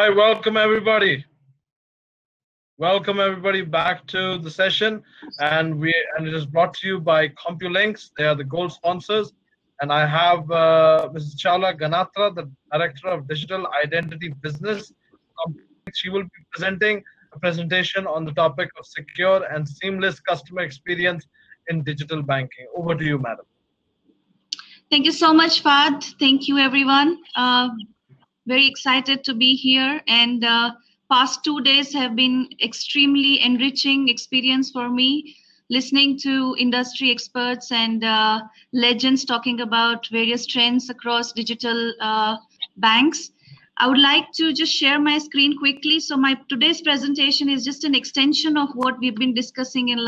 Hi, welcome everybody. Welcome everybody back to the session, and it is brought to you by CompuLynx. They are the gold sponsors, and I have Mrs. Chaula Ganatra, the Director of Digital Identity Business. She will be presenting a presentation on the topic of secure and seamless customer experience in digital banking. Over to you, madam. Thank you so much, Fahd. Thank you, everyone. Very excited to be here, and past 2 days have been extremely enriching experience for me, listening to industry experts and legends talking about various trends across digital banks. I would like to just share my screen quickly. So my today's presentation is just an extension of what we've been discussing in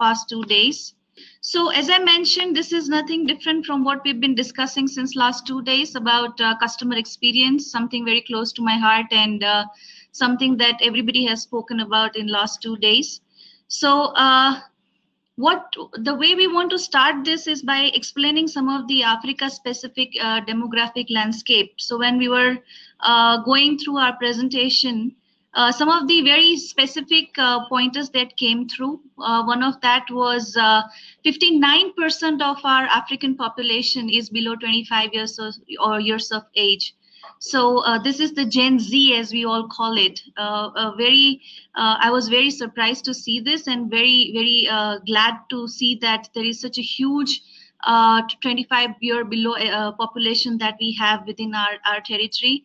past 2 days. So as I mentioned, this is nothing different from what we've been discussing since last 2 days about customer experience, something very close to my heart and something that everybody has spoken about in last 2 days. So the way we want to start this is by explaining some of the Africa-specific demographic landscape. So when we were going through our presentation, some of the very specific pointers that came through. One of that was 59% of our African population is below 25 years or years of age. So this is the Gen Z, as we all call it. I was very surprised to see this, and very, very glad to see that there is such a huge 25-year below population that we have within our territory.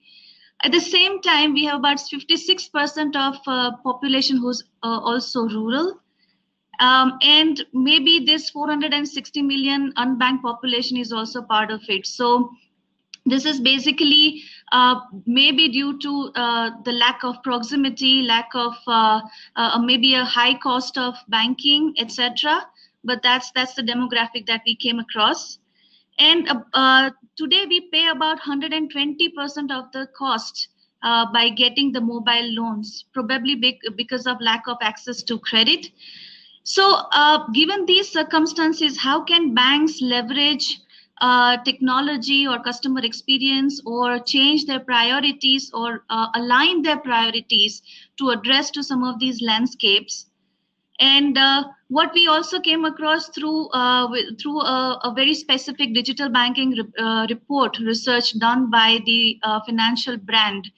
At the same time, we have about 56% of population who's also rural. And maybe this 460 million unbanked population is also part of it. So this is basically maybe due to the lack of proximity, lack of maybe a high cost of banking, etc. But that's the demographic that we came across. And today we pay about 120% of the cost by getting the mobile loans, probably because of lack of access to credit. So given these circumstances, how can banks leverage technology or customer experience, or change their priorities, or align their priorities to address to some of these landscapes? And what we also came across through a very specific digital banking report research done by the Financial Brand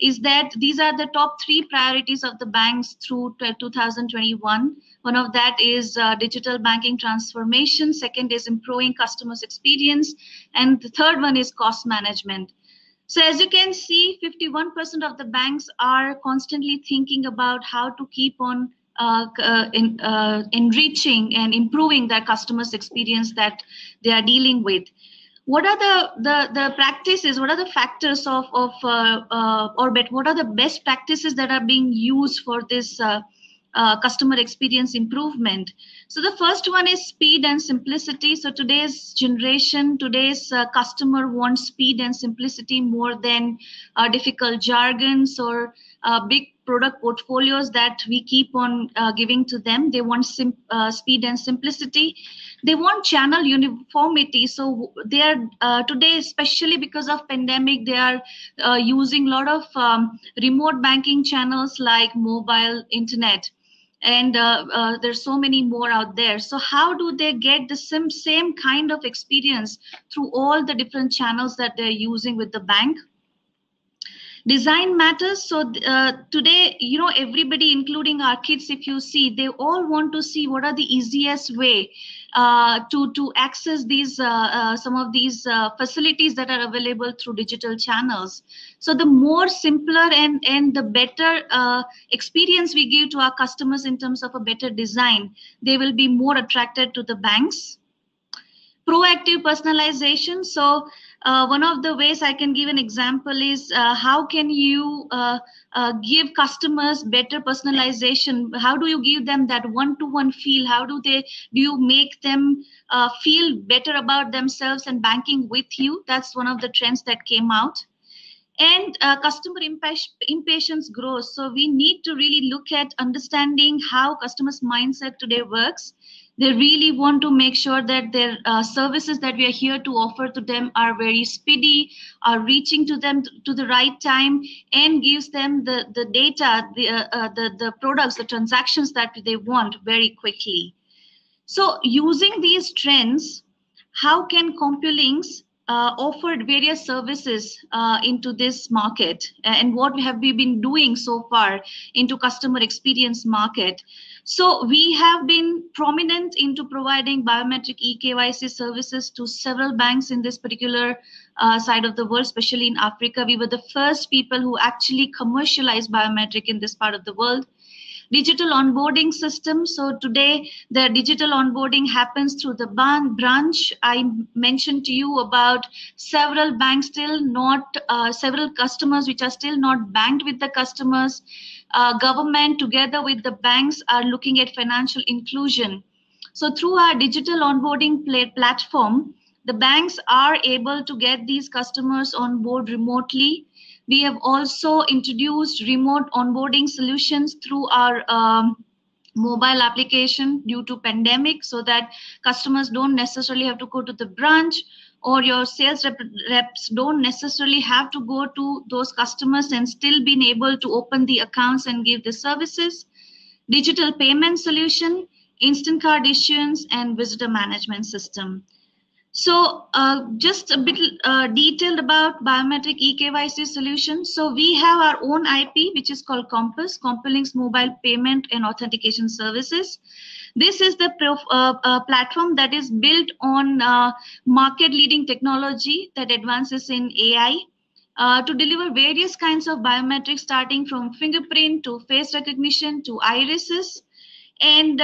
is that these are the top 3 priorities of the banks through 2021. One of that is digital banking transformation, second is improving customers' experience, and the third one is cost management. So as you can see, 51% of the banks are constantly thinking about how to keep on enriching and improving their customers' experience that they are dealing with. What are the practices? What are the factors what are the best practices that are being used for this customer experience improvement? So the first one is speed and simplicity. So today's generation, today's customer wants speed and simplicity more than difficult jargons or big product portfolios that we keep on giving to them. They want speed and simplicity. They want channel uniformity. So they are today, especially because of pandemic, they are using a lot of remote banking channels like mobile internet. And there's so many more out there. So how do they get the same kind of experience through all the different channels that they're using with the bank? Design matters. So today, you know, everybody, including our kids, if you see, they all want to see what are the easiest way to access these some of these facilities that are available through digital channels. So the more simpler and the better experience we give to our customers in terms of a better design, they will be more attracted to the banks. Proactive personalization. So one of the ways I can give an example is how can you give customers better personalization? How do you give them that one-to-one feel? How do you make them feel better about themselves and banking with you? That's one of the trends that came out. And customer impatience grows. So we need to really look at understanding how customers' mindset today works. They really want to make sure that their services that we are here to offer to them are very speedy, are reaching to them to the right time, and gives them the data, the products, the transactions that they want very quickly. So using these trends, how can CompuLynx offer various services into this market, and what have we been doing so far into customer experience market? So we have been prominent into providing biometric EKYC services to several banks in this particular side of the world, especially in Africa. We were the first people who actually commercialized biometric in this part of the world. Digital onboarding system. So today, the digital onboarding happens through the branch. I mentioned to you about several banks still not, several customers which are still not banked with the customers. Government together with the banks are looking at financial inclusion. So through our digital onboarding platform, the banks are able to get these customers on board remotely. We have also introduced remote onboarding solutions through our mobile application due to pandemic, so that customers don't necessarily have to go to the branch, or your sales reps don't necessarily have to go to those customers and still being able to open the accounts and give the services. Digital payment solution, instant card issuance, and visitor management system. So just a bit detailed about biometric EKYC solutions. So we have our own IP, which is called Compass, CompuLynx Mobile Payment and Authentication Services. This is the platform that is built on market-leading technology that advances in AI to deliver various kinds of biometrics, starting from fingerprint to face recognition to irises. And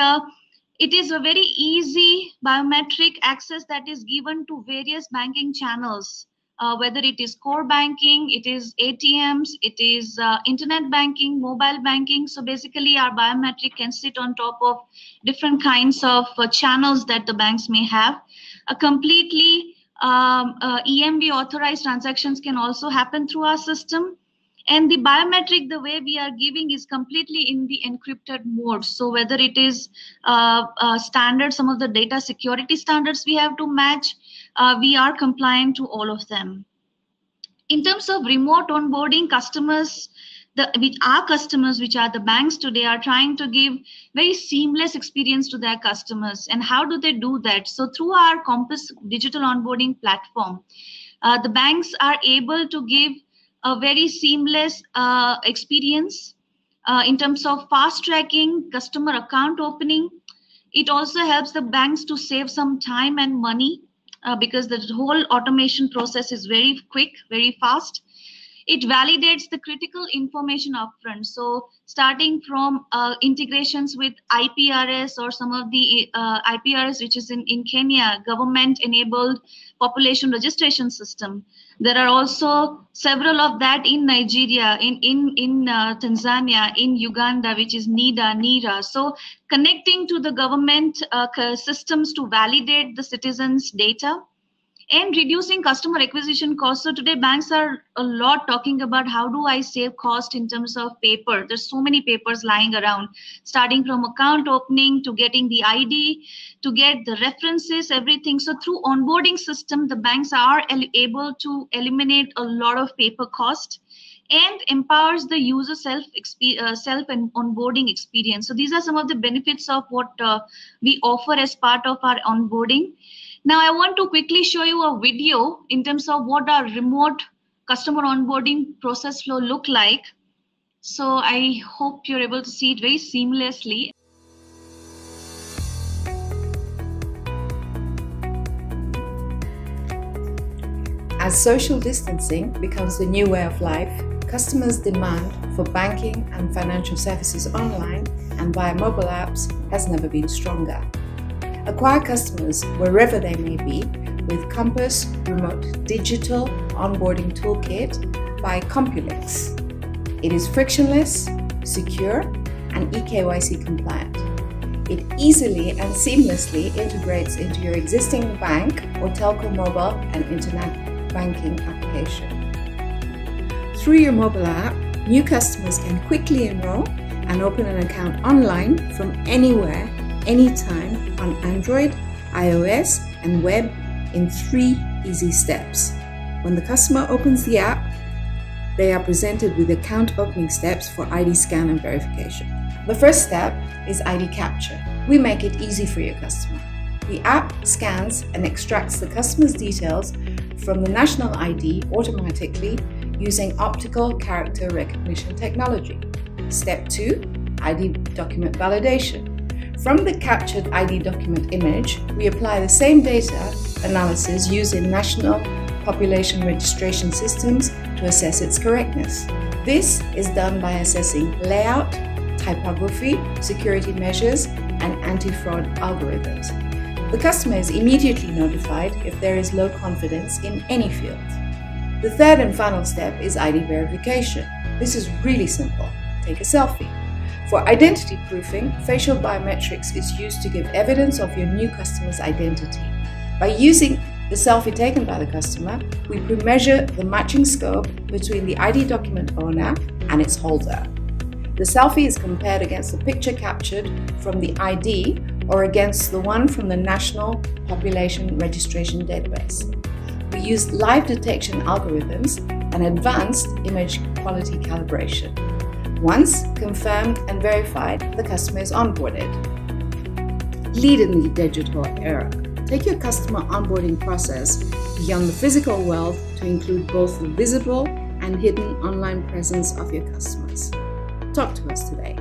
it is a very easy biometric access that is given to various banking channels, whether it is core banking, it is ATMs, it is internet banking, mobile banking. So basically our biometric can sit on top of different kinds of channels that the banks may have. A completely EMV authorized transactions can also happen through our system. And the biometric, the way we are giving, is completely in the encrypted mode. So whether it is standard, some of the data security standards we have to match, we are compliant to all of them. In terms of remote onboarding, customers, our customers, which are the banks today, are trying to give very seamless experience to their customers. And how do they do that? So through our Compass digital onboarding platform, the banks are able to give a very seamless experience in terms of fast tracking, customer account opening. It also helps the banks to save some time and money because the whole automation process is very quick, very fast. It validates the critical information upfront. So starting from integrations with IPRS or some of the IPRS, which is in Kenya, government-enabled population registration system. There are also several of that in Nigeria, in Tanzania, in Uganda, which is NIDA, NIRA. So connecting to the government systems to validate the citizens' data, and reducing customer acquisition costs. So today banks are a lot talking about how do I save cost in terms of paper. There's so many papers lying around, starting from account opening to getting the ID, to get the references, everything. So through onboarding system, the banks are able to eliminate a lot of paper cost and empowers the user self and onboarding experience. So these are some of the benefits of what we offer as part of our onboarding. Now I want to quickly show you a video in terms of what our remote customer onboarding process flow look like. So I hope you're able to see it very seamlessly. As social distancing becomes the new way of life, customers' demand for banking and financial services online and via mobile apps has never been stronger. Acquire customers wherever they may be with Compass Remote Digital Onboarding Toolkit by CompuLynx. It is frictionless, secure, and EKYC compliant. It easily and seamlessly integrates into your existing bank or telco mobile and internet banking application. Through your mobile app, new customers can quickly enroll and open an account online from anywhere anytime on Android, iOS, and web in 3 easy steps. When the customer opens the app, they are presented with account opening steps for ID scan and verification. The first step is ID capture. We make it easy for your customer. The app scans and extracts the customer's details from the national ID automatically using optical character recognition technology. Step 2, ID document validation. From the captured ID document image, we apply the same data analysis used in national population registration systems to assess its correctness. This is done by assessing layout, typography, security measures, and anti-fraud algorithms. The customer is immediately notified if there is low confidence in any field. The third and final step is ID verification. This is really simple. Take a selfie. For identity proofing, facial biometrics is used to give evidence of your new customer's identity. By using the selfie taken by the customer, we pre-measure the matching scope between the ID document owner and its holder. The selfie is compared against the picture captured from the ID or against the one from the National Population Registration Database. We used live detection algorithms and advanced image quality calibration. Once confirmed and verified, the customer is onboarded. Lead in the digital era. Take your customer onboarding process beyond the physical world to include both the visible and hidden online presence of your customers. Talk to us today.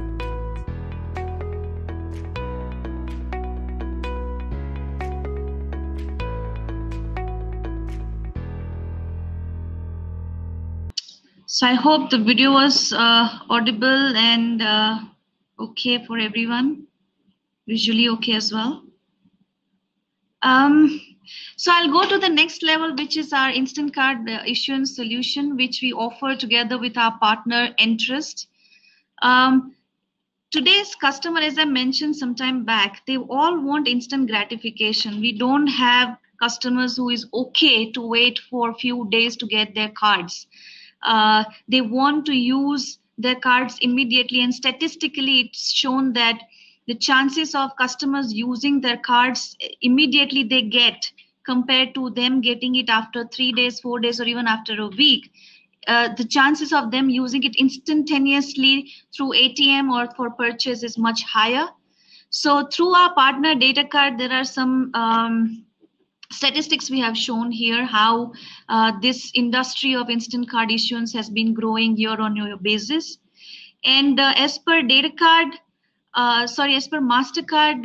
So I hope the video was audible and okay for everyone, visually okay as well. So I'll go to the next level, which is our instant card issuance solution, which we offer together with our partner Entrust. Today's customer, as I mentioned sometime back, they all want instant gratification. We don't have customers who is okay to wait for a few days to get their cards. They want to use their cards immediately, and statistically it's shown that the chances of customers using their cards immediately they get compared to them getting it after 3 days, 4 days, or even after a week. The chances of them using it instantaneously through ATM or for purchase is much higher. So through our partner data card, there are some statistics we have shown here, how this industry of instant card issuance has been growing year on year basis. And as per MasterCard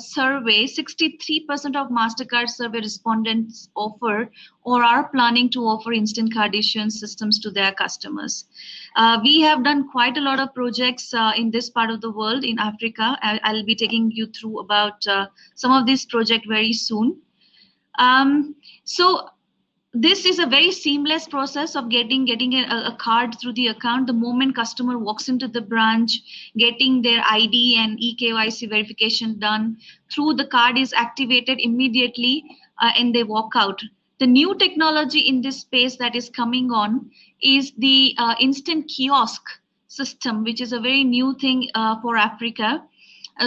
survey, 63% of MasterCard survey respondents offer or are planning to offer instant card issuance systems to their customers. We have done quite a lot of projects in this part of the world, in Africa. I'll be taking you through about some of this project very soon. So this is a very seamless process of getting a card through the account. The moment customer walks into the branch, getting their ID and EKYC verification done through the card is activated immediately and they walk out. The new technology in this space that is coming on is the instant kiosk system, which is a very new thing for Africa.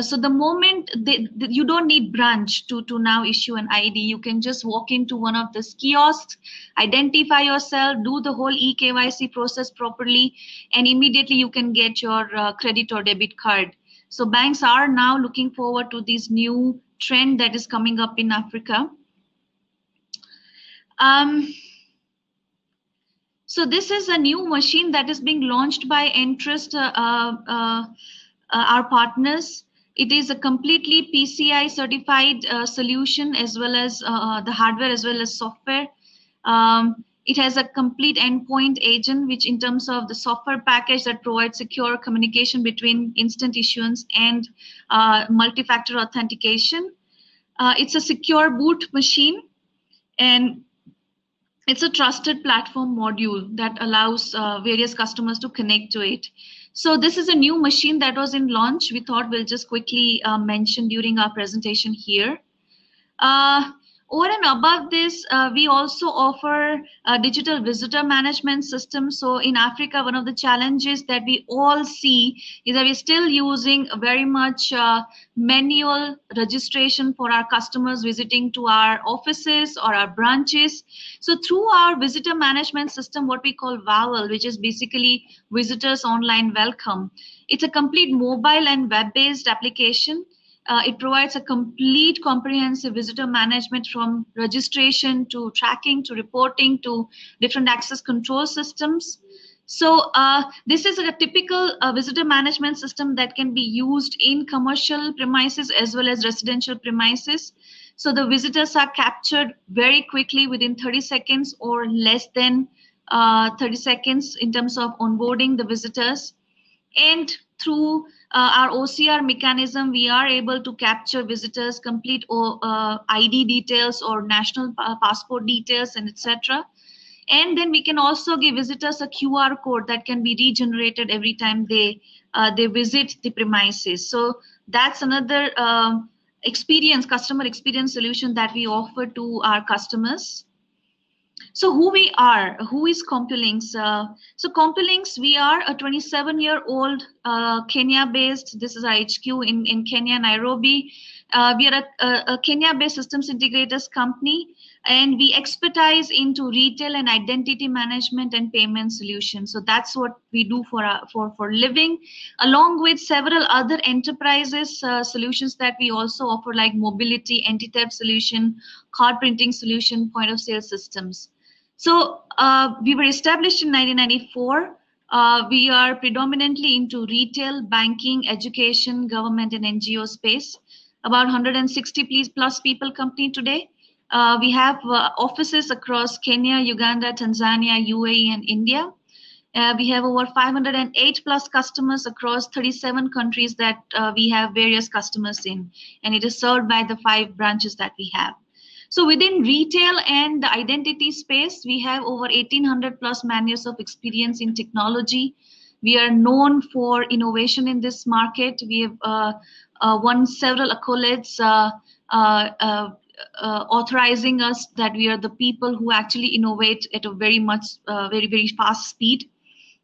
So the moment you don't need branch to now issue an ID, you can just walk into one of these kiosks, identify yourself, do the whole EKYC process properly, and immediately you can get your credit or debit card. So banks are now looking forward to this new trend that is coming up in Africa. So this is a new machine that is being launched by Entrust, our partners. It is a completely PCI certified solution, as well as the hardware as well as software. It has a complete endpoint agent, which in terms of the software package that provides secure communication between instant issuance and multi-factor authentication. It's a secure boot machine, and it's a trusted platform module that allows various customers to connect to it. So this is a new machine that was in launch. We thought we'll just quickly mention during our presentation here. Over and above this, we also offer a digital visitor management system. So in Africa, one of the challenges that we all see is that we're still using very much manual registration for our customers visiting to our offices or our branches. So through our visitor management system, what we call VOWL, which is basically visitors online welcome, it's a complete mobile and web-based application. It provides a complete comprehensive visitor management from registration to tracking to reporting to different access control systems. So this is a typical visitor management system that can be used in commercial premises as well as residential premises. So the visitors are captured very quickly within 30 seconds or less than 30 seconds in terms of onboarding the visitors. And through our OCR mechanism, we are able to capture visitors' complete ID details or national passport details and etc. And then we can also give visitors a QR code that can be regenerated every time they visit the premises. So that's another customer experience solution that we offer to our customers. So who we are, who is CompuLynx? So CompuLynx, we are a 27-year-old Kenya-based, this is our HQ in Kenya, Nairobi. We are a Kenya-based systems integrators company, and we expertise into retail and identity management and payment solutions. So that's what we do for living, along with several other enterprises solutions that we also offer, like mobility, anti-theft solution, card printing solution, point of sale systems. So we were established in 1994. We are predominantly into retail, banking, education, government, and NGO space. About 160 plus people company today. We have offices across Kenya, Uganda, Tanzania, UAE, and India. We have over 508 plus customers across 37 countries that we have various customers in, and it is served by the 5 branches that we have. So within retail and the identity space, we have over 1,800 plus man-years of experience in technology. We are known for innovation in this market. We have won several accolades authorizing us that we are the people who actually innovate at a very, very fast speed.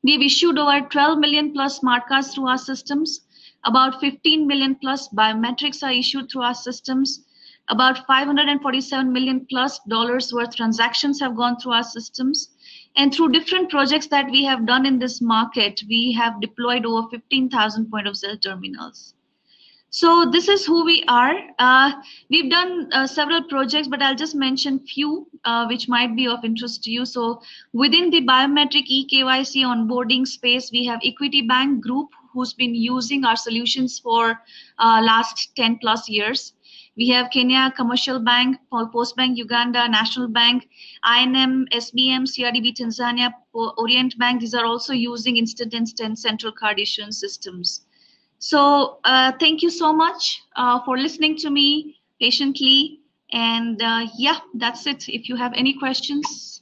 We've issued over 12 million plus smart cards through our systems. About 15 million plus biometrics are issued through our systems. About $547 million plus worth transactions have gone through our systems. And through different projects that we have done in this market, we have deployed over 15,000 point of sale terminals. So this is who we are. We've done several projects, but I'll just mention few which might be of interest to you. So within the biometric EKYC onboarding space, we have Equity Bank Group, who's been using our solutions for last 10 plus years. We have Kenya Commercial Bank, Post Bank, Uganda National Bank, INM, SBM, CRDB, Tanzania, Orient Bank. These are also using instant and central card issuance systems. So thank you so much for listening to me patiently. And yeah, that's it. If you have any questions.